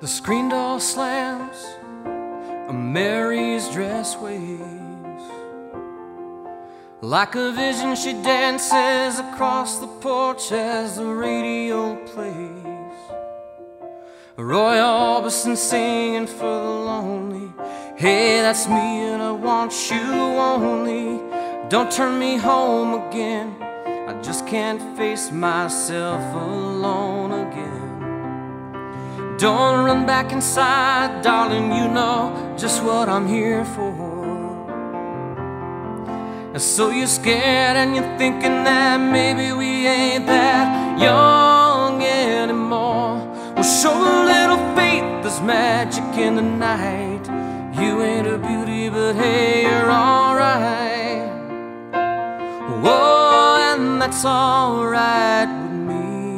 The screen door slams and Mary's dress waves. Like a vision she dances across the porch as the radio plays. Roy Orbison singing for the lonely. Hey, that's me and I want you only. Don't turn me home again, I just can't face myself alone again. Don't run back inside, darling, you know just what I'm here for. And so you're scared and you're thinking that maybe we ain't that young anymore. Well, show a little faith, there's magic in the night. You ain't a beauty, but hey, you're alright. Oh, and that's alright with me.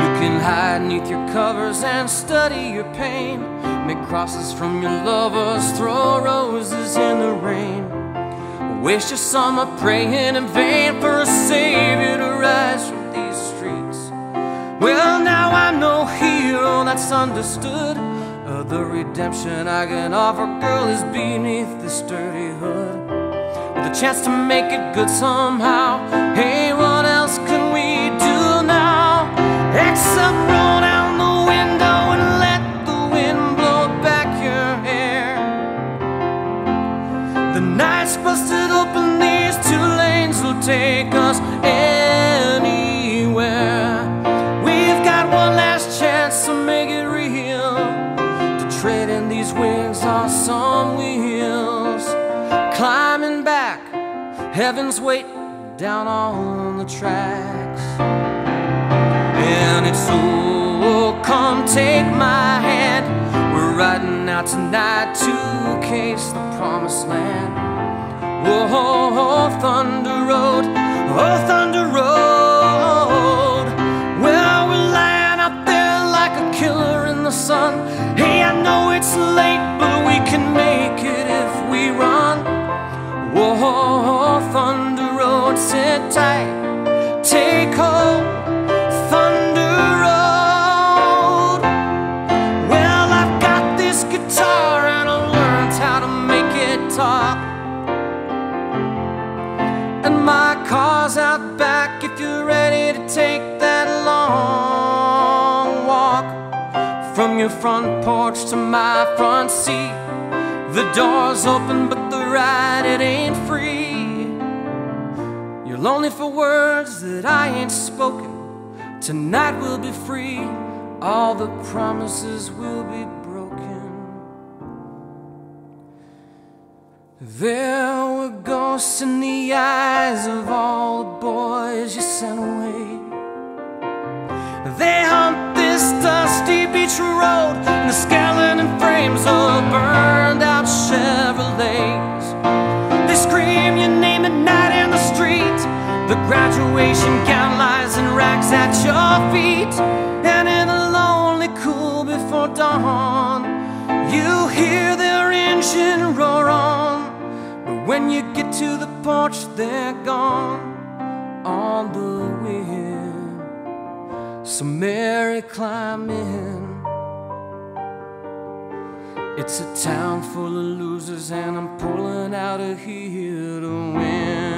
You can hide neath your covers and study your pain. Make crosses from your lovers, throw roses in the rain. Waste your summer praying in vain for a savior to rise from these streets. Well, now I'm no hero, that's understood. The redemption I can offer, girl, is beneath this dirty hood. With a chance to make it good somehow. Hey, what else can we do now? Except roll down the window and let the wind blow back your hair. The night's busted open, these two lanes will take us anywhere. We've got one last chance to make it real. Treading these wings are some wheels, climbing back, heaven's weight down on the tracks. And it's oh, come take my hand, we're riding out tonight to case the promised land. Whoa, oh, oh, Thunder Road, oh, Thunder Road. Well, we're lying out there like a killer in the sun. Hey, I know it's late, but we can make it if we run. Whoa, Thunder Road, sit tight, take hold, Thunder Road. Well, I've got this guitar and I learned how to make it talk. And my car's out back if you're ready to take that long walk. From your front porch to my front seat, the door's open but the ride, it ain't free. You're lonely for words that I ain't spoken. Tonight we'll be free, all the promises will be broken. There were ghosts in the eyes of all the boys you sent away. They humped this dusty beach road and the skeleton frames of burned out Chevrolets. They scream your name at night in the street. The graduation gown lies in rags at your feet. And in the lonely cool before dawn, you hear their engine roar on. But when you get to the porch, they're gone on the wind. So Mary, climb in. It's a town full of losers and I'm pulling out of here to win.